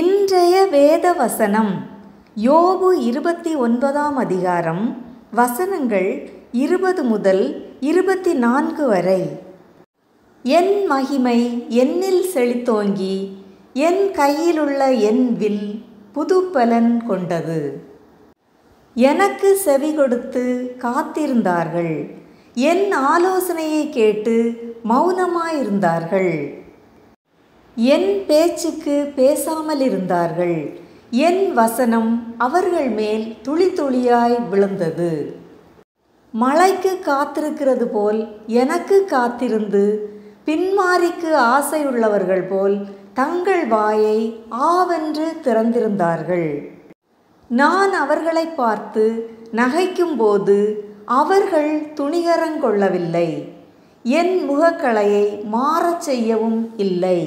இன்றைய வேத வசனம் யோபு 29 அதிகாரம் வசனங்கள் 20 முதல் 24 வரை. என் மகிமை என்னில் செழித்தோங்கி என் கையிலுள்ள என் வில் புது பலன் கொண்டது. எனக்கு செவி கொடுத்து காத்திருந்தார்கள், என் ஆலோசனையை கேட்டு மௌனமாயிருந்தார்கள், என் பேச்சுக்கு பேசாமல் இருந்தார்கள். என் வசனம் அவர்கள் மேல் துளி துளியாய் விழுந்தது. மழைக்கு காத்திருக்கிறது போல் எனக்கு காத்திருந்து பின்மாரிக்கு ஆசையுள்ளவர்கள் போல் தங்கள் வாயை ஆவென்று திறந்திருந்தார்கள். நான் அவர்களை பார்த்து நகைக்கும்போது அவர்கள் துணிகரங்கொள்ளவில்லை, என் முகக்களையை மாறச் செய்யவும் இல்லை.